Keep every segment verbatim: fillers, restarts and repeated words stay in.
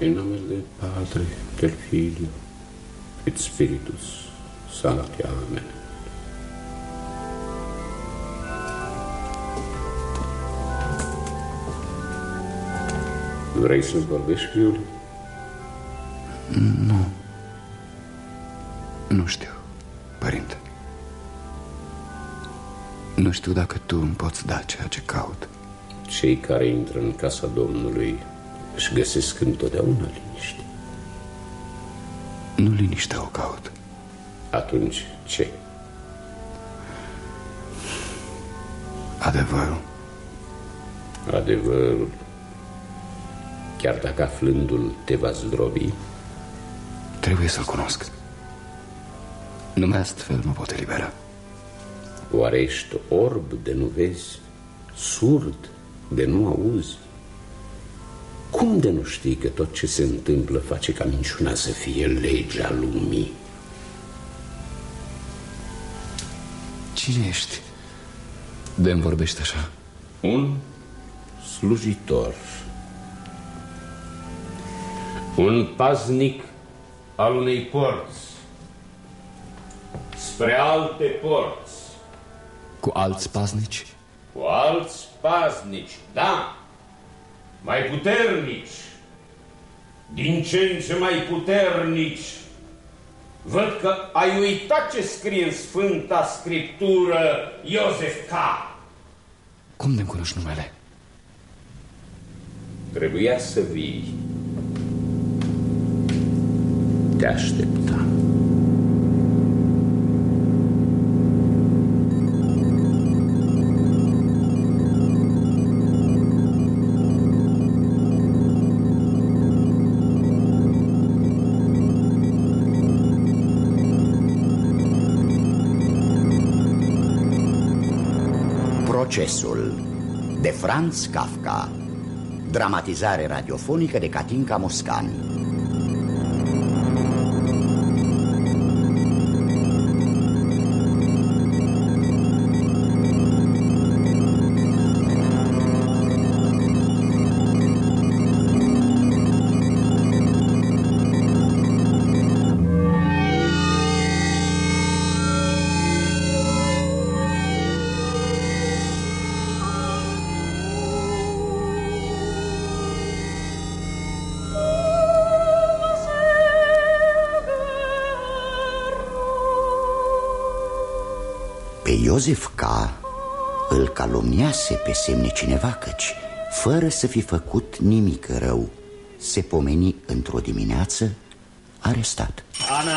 În numele Padre, del Figlio, et Spiritus Sancti. Amen. Vrei să-ți vorbești, fiul? Nu. Nu știu, părinte. Nu știu dacă tu îmi poți da ceea ce caut. Cei care intră în casa Domnului își găsesc întotdeauna liniște. Nu liniștea o caut. Atunci ce? Adevărul. Adevărul. Chiar dacă aflându-l te va zdrobi, trebuie să-l cunosc. Numai astfel mă pot elibera. Oare ești orb de nu vezi, surd de nu auzi? Cum de nu știi că tot ce se întâmplă face ca minciuna să fie legea lumii? Cine ești de-mi vorbești așa? Un slujitor, un paznic al unei porți spre alte porți. Cu alți paznici? Cu alți paznici, da. Mai puternici, din ce în ce mai puternici. Văd că ai uitat ce scrie în Sfânta Scriptură Josef K. Cum ne cunoști numele? Trebuia să vii. Te așteptam. Procesul de Franz Kafka, dramatizare radiofonică de Katinka Moskani. Josef K. îl calomniase pe semne cineva, căci, fără să fi făcut nimic rău, se pomeni într-o dimineață arestat. Ana!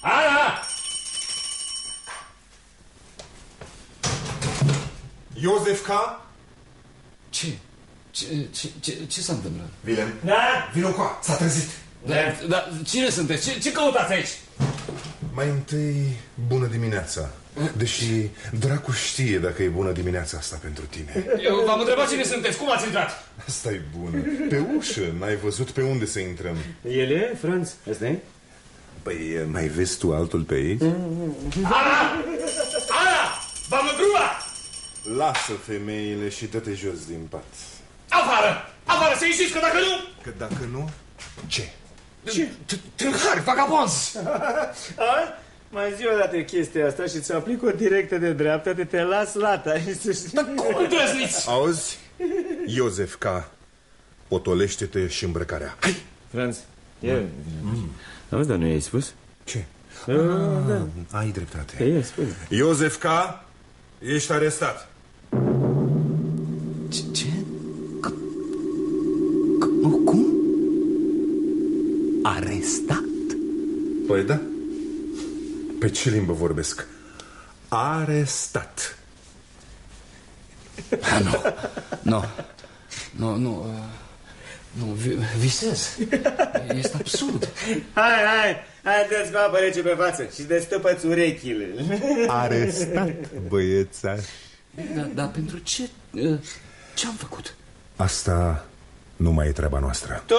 Ana! Josef K.? Ce? Ce, ce, ce, ce s-a întâmplat? Vilem? Da? Vino cu a, s-a trezit. Dar da, cine sunteți? Ce, ce căutați aici? Mai întâi, bună dimineața. Deși dracu știe dacă e bună dimineața asta pentru tine. Eu v-am întrebat cine sunteți, cum ați intrat? Asta e bună. Pe ușă, n-ai văzut pe unde să intrăm. El e, Franz, asta e? Păi, mai vezi tu altul pe ei? Ana! Ana! V-am îndrumat! Lasă femeile și dă-te jos din pat. Afară! Afară, să ieșiți, că dacă nu... Că dacă nu, ce? Ce? Tâlhari, vagabonzi! Mai zi odată chestia asta și ți-o aplic o directă de dreapta, te te las lata. Dar cum îndrăzniți? Auzi, Josef K., potolește-te și îmbrăcarea. Hai! Franz, ia... Auzi, dar nu i-ai spus? Ce? Ai dreptate. Josef K., ești arestat. Ce? Cum? Arestat? Păi da. Pe ce limbă vorbesc? Arestat. Ah, nu. Nu. Nu, nu. Nu, visez. Este absurd. Hai, hai. Hai, dă-ți cu apă rece pe față și destăpă-ți urechile. Arestat, băieța. Dar da, pentru ce? Ce-am făcut? Asta... nu mai e treaba noastră. Tu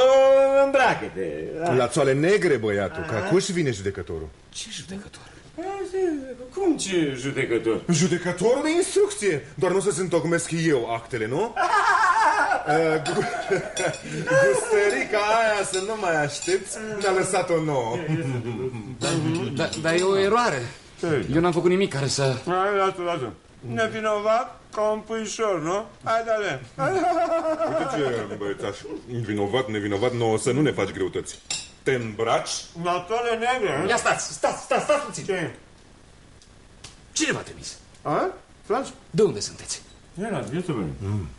îmbracă-te. La țoale negre, băiatul, că acuși vine judecătorul. Ce judecător? Cum ce judecător? Judecătorul de instrucție. Doar nu să-ți întocmesc eu actele, nu? Gustărica aia, să nu mai aștepți, ne-a lăsat-o nouă. Dar e o eroare. Eu n-am făcut nimic care să... Hai, lasă, lasă. Nevinovat ca un puișor, nu? Hai, da-le. Uite ce, băiețaș, vinovat, nevinovat, nouă, să nu ne faci greutăți. Te îmbraci? Natoare negre. Ia stați, stați, stați, stați puțin. Ce? Cine v-a trimis? A? Franz? De unde sunteți? Ia la, ia să vedem.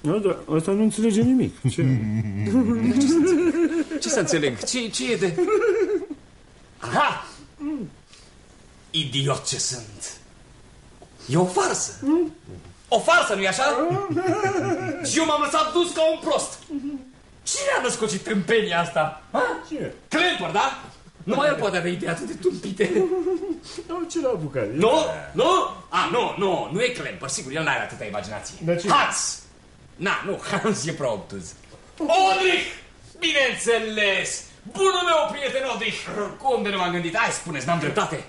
Asta nu înțelege nimic. Ce? Ce să înțeleg? Ce e de... Aha! Idiot ce sunt! E o farsă! O farsă, nu-i așa? Și eu m-am lăsat dus ca un prost! Cine a născocit tâmpenia asta? Cine? Klemper, da? Nu mai el poate avea idei atât de tumpite. Nu, ce l-a apucat? Nu? Nu? A, nu, nu, nu e Klemper, sigur, el n-are atâta imaginație. Hans! Na, nu, Hans e prea obtuz. Odrich! Bineînțeles! Bunul meu prieten Odrich! Cum de nu m-am gândit? Hai, spuneți, n-am dreptate!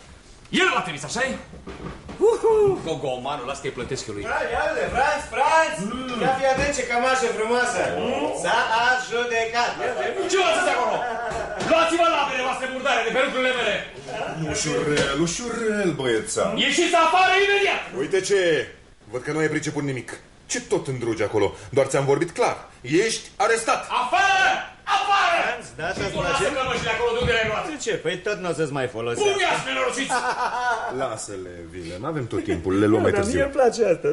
El l-a trimis, așa-i? Uhuuu! Gogomanul ăsta îi plătesc eu lui. Ia-le, Franz, Franz! Ia fii atent ce cămașă frumoasă! S-a ajudecat! Ce lăsați acolo? Luați-vă labele voastre murdare de pe lucrurile mele! Ușurel, ușurel, băieța! Ieșiți afară imediat! Uite ce e! Văd că nu ai priceput nimic. Ce tot îndrugi acolo? Doar ți-am vorbit clar. Ești arestat! Afară! Afară! Și nu lasă cămășile acolo de unde le-ai luat. De ce? Păi tot nu o să-ți mai folosească. Puniați, nenorociți! Lasă-le, vile, n-avem tot timpul, le luăm mai târziu. Dar mie-mi place asta.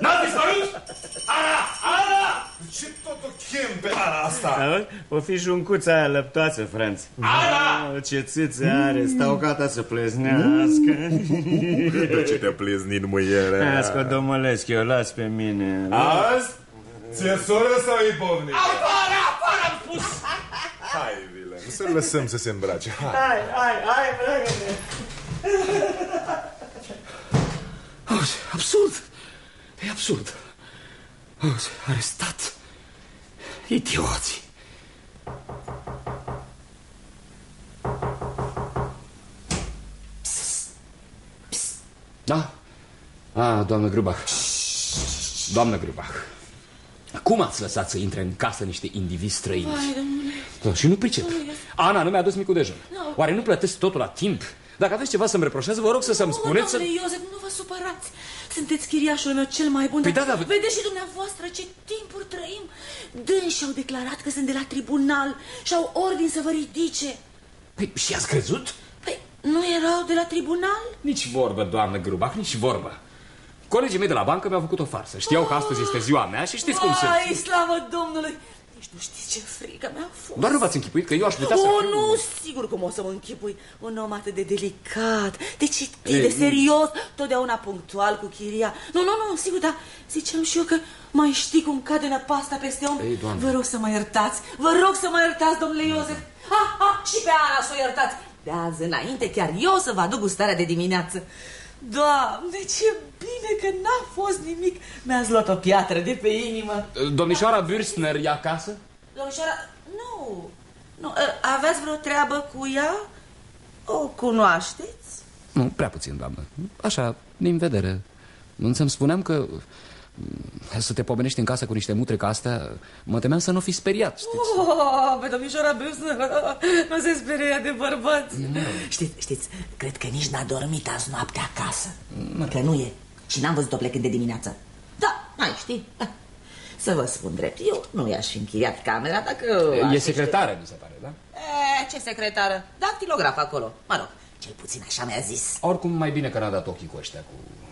N-ați dispărut? Ara! Ara! Ce tot o chem pe Ara asta? O fi juncuța aia lăptoasă, Franz. Ara! Ce țâțe are, stau gata să pleznească. De ce te-a pleznit, muierea? Ască, domnulesc, eu las pe mine. Azi? Ție soră sau e povnică? Afară, afară am spus! Hai, Vilem, să-l lăsăm să se îmbrace. Hai, hai, hai, hai, dragă-ne! Auzi, absurd! E absurd! Auzi, arestat! Idioții! Psst! Psst! Da? A, doamnă Grubach. Doamnă Grubach. Cum ați lăsat să intre în casă niște indivizi străini? Vai, domnule. Da, și nu pricep. Domnule. Ana nu mi-a adus micul dejun. No. Oare nu plătesc totul la timp? Dacă aveți ceva să-mi reproșează, vă rog să să-mi spuneți... Domnule să... Iosef, nu vă supărați. Sunteți chiriașul meu cel mai bun. Păi da, da, vă... Vedeți și dumneavoastră ce timpuri trăim. Dânși au declarat că sunt de la tribunal și au ordin să vă ridice. Păi, și ați crezut? Păi, nu erau de la tribunal? Nici vorbă, doamnă Grubach, nici vorbă. Colegii mei de la bancă mi-au făcut o farsă. Știau că astăzi este ziua mea și știți cum sunt. Ai, slavă Domnului! Nici nu știți ce frică mi-a fost. Doar nu v-ați închipuit că eu aș putea să... O, nu, sigur cum o să mă închipui. Un om atât de delicat, de citit, de serios, totdeauna punctual cu chiria. Nu, nu, nu, sigur, dar ziceam și eu că mai știi cum cade năpasta peste om. Vă rog să mă iertați, vă rog să mă iertați, domnule Iosef. Ha, ha, și pe Ana să o iertați. De azi înainte chiar eu să vă aduc gustarea de dimineață. Doamne, ce bine că n-a fost nimic. Mi-ați luat o piatră de pe inimă. Domnișoara Bürstner e acasă? Domnișoara... Nu. nu. Aveați vreo treabă cu ea? O cunoașteți? Nu, prea puțin, doamnă. Așa, din vedere. Însă-mi spuneam că... Să te pomenești în casă cu niște mutre ca astea, mă temeam să nu fi speriat, știți? Oh, pe domnișoara Bürstner nu se speria de bărbați. Știți, știți, cred că nici n-a dormit azi noaptea acasă. Că nu e. Și n-am văzut-o plecând de dimineață. Da, mai știi. Să vă spun drept, eu nu i-aș fi închiriat camera dacă... E secretară, mi se pare, da? Ce secretară? Dactilograf acolo. Mă rog, cel puțin așa mi-a zis. Oricum, mai bine că n-a dat ochii cu ăștia cu...